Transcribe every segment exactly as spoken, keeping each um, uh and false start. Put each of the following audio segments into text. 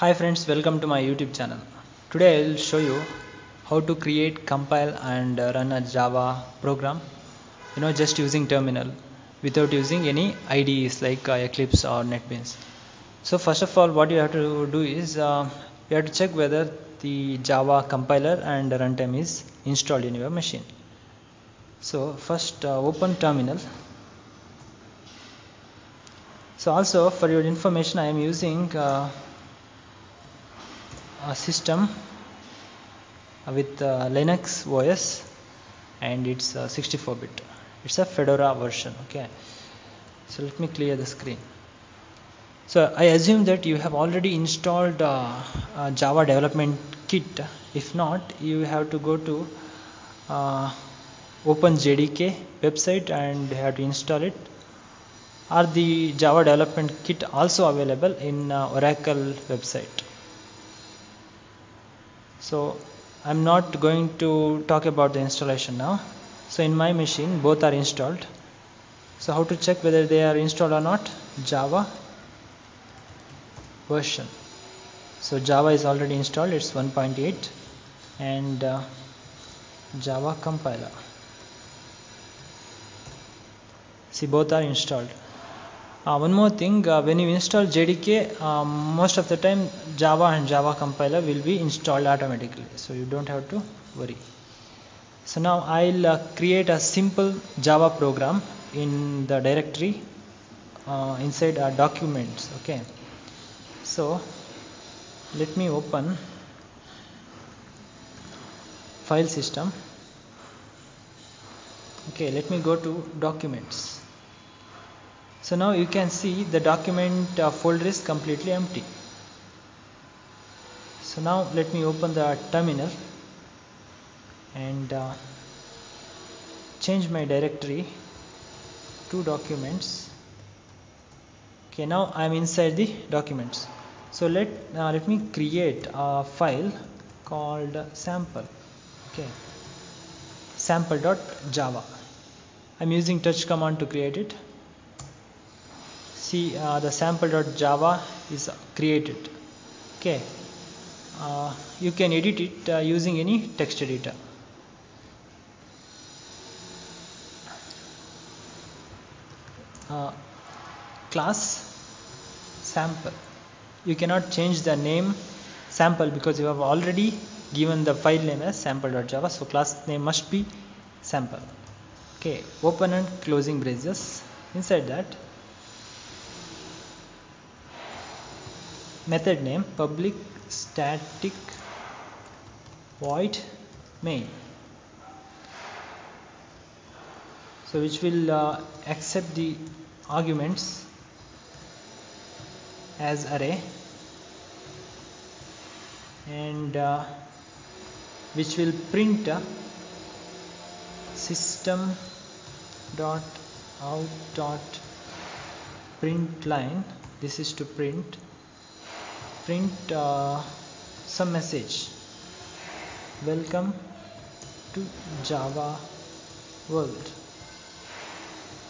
Hi friends, welcome to my YouTube channel. Today I will show you how to create, compile and run a Java program, you know, just using terminal without using any I D Es like uh, Eclipse or NetBeans. So first of all, what you have to do is uh, you have to check whether the Java compiler and runtime is installed in your machine. So first uh, open terminal. So also for your information, I am using uh, a system with uh, Linux O S and it's sixty-four bit. It's a Fedora version. Okay, so let me clear the screen. So I assume that you have already installed uh, a Java development kit. If not, you have to go to uh, OpenJDK website and have to install it. Or the Java development kit also available in uh, Oracle website. So I'm not going to talk about the installation now. So in my machine both are installed. So how to check whether they are installed or not? Java version. So Java is already installed, it's one point eight, and uh, Java compiler. See, both are installed. Uh, one more thing, uh, when you install J D K, um, most of the time Java and Java compiler will be installed automatically, so you don't have to worry. So now I'll uh, create a simple Java program in the directory uh, inside our documents. Okay, so let me open file system. Okay, let me go to documents. So now you can see the document uh, folder is completely empty. So now let me open the terminal and uh, change my directory to documents. Okay, now I am inside the documents. So let uh, let me create a file called sample. Okay, sample dot java. I am using touch command to create it. See, uh, the sample dot java is created. Okay, uh, you can edit it uh, using any text editor. Uh, class sample. You cannot change the name sample because you have already given the file name as sample dot java. So class name must be sample. Okay, open and closing braces. Inside that, method name public static void main, so which will uh, accept the arguments as array and uh, which will print uh, system dot out dot print line. This is to print print uh, some message, welcome to Java world.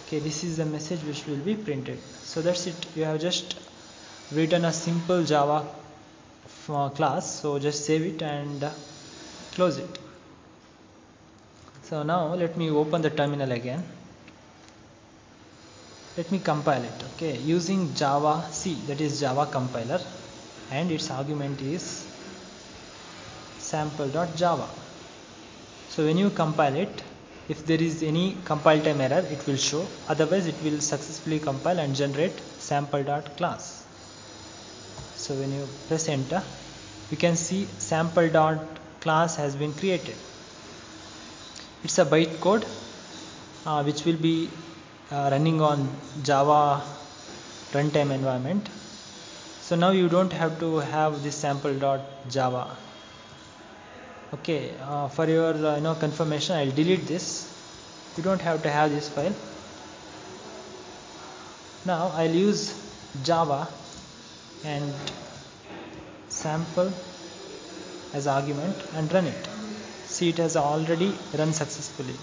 Okay, this is the message which will be printed. So that's it. You have just written a simple Java uh, class. So just save it and uh, close it. So now let me open the terminal again. Let me compile it. Okay, using javac, that is Java compiler, and its argument is sample dot java. So when you compile it, if there is any compile time error, it will show. Otherwise, it will successfully compile and generate sample dot class. So when you press enter, you can see sample dot class has been created. It's a bytecode uh, which will be uh, running on Java runtime environment. So now you don't have to have this sample dot java. Okay, uh, for your uh, you know, confirmation, I'll delete this. You don't have to have this file. Now I'll use Java and sample as argument and run it. See, it has already run successfully.